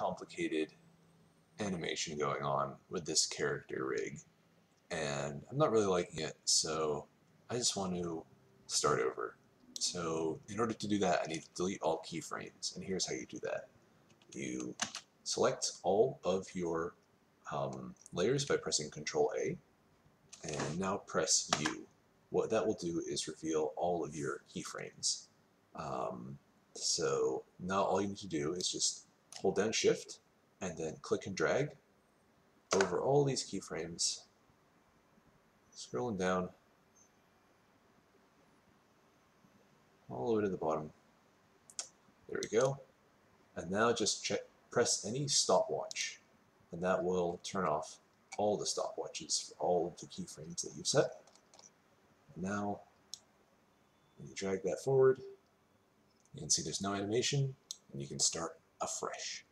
complicated animation going on with this character rig, and I'm not really liking it, so I just want to start over. So in order to do that, I need to delete all keyframes, and here's how you do that. You select all of your layers by pressing Ctrl-A, and now press U. What that will do is reveal all of your keyframes. So now all you need to do is just hold down Shift and then click and drag over all these keyframes, scrolling down all the way to the bottom. There we go. And now just press any stopwatch, and that will turn off all the stopwatches for all of the keyframes that you've set. And now, when you drag that forward, you can see there's no animation, and you can start afresh.